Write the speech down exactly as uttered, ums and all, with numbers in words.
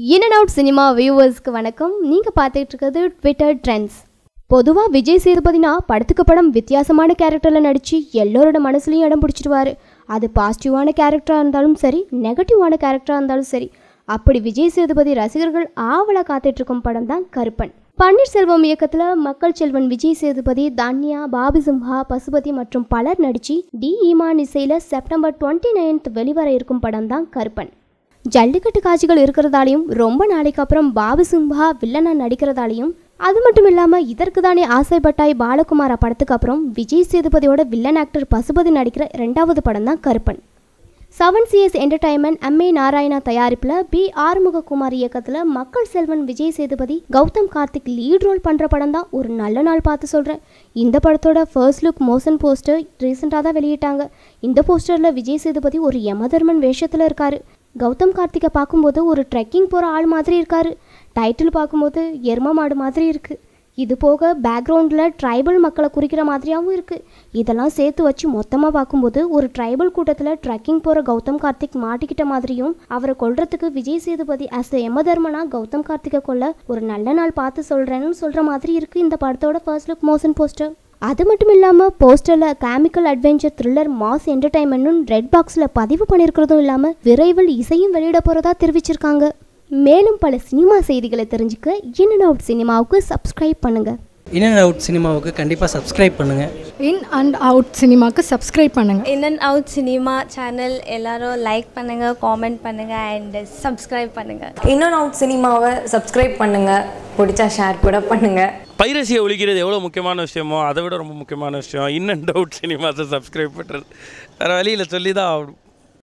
In and Out Cinema viewers வணக்கம். நீங்க பார்த்துட்டு இருக்கிறது Twitter Trends. பொதுவா விஜய் சேதுபதினா படத்துக்கு படம் வித்தியாசமான கேரக்டர்ல நடிச்சு எல்லாரோட மனசுலயும் இடம் பிடிச்சிடுவாரு. அது பாசிட்டிவான கேரக்டரா இருந்தாலும் சரி, நெகட்டிவான கேரக்டரா இருந்தாலும் சரி. அப்படி விஜய் சேதுபதி ரசிகர்கள் ஆவலா காத்துட்டு இருக்கும் படம் தான் கருப்பன். பன்னீர்செல்வம் இயக்கத்துல மக்கள் செல்வன் விஜய் சேதுபதி, தான்யா, பாபி சிம்ஹா, பசுபதி மற்றும் பலர் நடிச்சு டி ஈமான் இசையில செப்டம்பர் டுவெண்ட்டி நைன்த் வெளிவர இருக்கும் படம் தான் கருப்பன். ஜல்லிக்கட்டு காட்சிகள் இருக்கிறதாலையும் ரொம்ப நாளைக்கு அப்புறம் பாபி சிம்ஹா வில்லனா நடிக்கிறதாலையும் அது மட்டும் இல்லாம இதற்கு தானே ஆசைப்பட்டாய் பாலகுமாரா படத்துக்கு அப்புறம் விஜய் சேதுபதியோட வில்லன் ஆக்டர் பசுபதி நடிக்கிற இரண்டாவது படம் தான் கருப்பன். seven C's Entertainment அம்மே நாராயணா தயாரிப்புல பி ஆறுமுககுமார் இயக்கத்துல மக்கள் செல்வன் விஜய் சேதுபதி, கௌதம் கார்த்திக் லீட் ரோல் பண்ற படம் தான் ஒரு நல்ல நாள் பார்த்து சொல்றேன். இந்த படத்தோட ஃபர்ஸ்ட் லுக் மோஷன் போஸ்டர் ரீசெண்டாக தான் வெளியிட்டாங்க. இந்த போஸ்டர்ல விஜய் சேதுபதி ஒரு யமதர்மன் வேஷத்துல இருக்காரு. கௌதம் கார்த்திகை பார்க்கும்போது ஒரு ட்ரெக்கிங் போற ஆள் மாதிரி இருக்காரு. டைட்டில் பார்க்கும்போது எரும மாடு மாதிரி இருக்கு. இது போக பேக்ரவுண்டில் ட்ரைபல் மக்களை குறிக்கிற மாதிரியாகவும் இருக்குது. இதெல்லாம் சேர்த்து வச்சு மொத்தமாக பார்க்கும்போது ஒரு ட்ரைபல் கூட்டத்தில் ட்ரெக்கிங் போகிற கௌதம் கார்த்திக் மாட்டிக்கிட்ட மாதிரியும், அவரை கொல்றதுக்கு விஜய் சேதுபதி அஸ் யமதர்மனா கௌதம் கார்த்திகை கொல்ல ஒரு நல்ல நாள் பார்த்து சொல்கிறேன்னு சொல்கிற மாதிரி இருக்குது இந்த படத்தோட ஃபர்ஸ்ட் லுக் மோஷன் போஸ்டர். அது மட்டும் இல்லாமல் போஸ்டரில் கெமிக்கல் அட்வென்ச்சர் த்ரில்லர் மாஸ் என்டர்டைன்மெண்ட்னு ரெட்பாக்ஸில் பதிவு பண்ணியிருக்கிறதும் இல்லாமல் விரைவில் இசையும் வெளியிட போகிறதா தெரிவிச்சிருக்காங்க. மேலும் பல சினிமா செய்திகளை தெரிஞ்சுக்க இன் அண்ட் அவுட் சினிமாவுக்கு சப்ஸ்கிரைப் பண்ணுங்க. இன் அண்ட் அவுட் சினிமாவுக்கு கண்டிப்பா சப்ஸ்கிரைப் பண்ணுங்க. இன் அண்ட் அவுட் சினிமாவுக்கு சப்ஸ்கிரைப் பண்ணுங்க. In and out cinema channel எல்லாரும் லைக் பண்ணுங்க, காமெண்ட் பண்ணுங்க அண்ட் சப்ஸ்கிரைப் பண்ணுங்க. இன் அண்ட் அவுட் சினிமாவை சப்ஸ்கிரைப் பண்ணுங்க, பிடிச்சா ஷேர் கூட பண்ணுங்க. பைரசியை ஒழிக்கிறது எவ்வளோ முக்கியமான விஷயமோ அதை விட ரொம்ப முக்கியமான விஷயம் இன் அண்ட் அவுட் சினிமாவை சப்ஸ்கிரைப் பண்ணுறது. வேற வழியில் சொல்லி தான் ஆகணும்.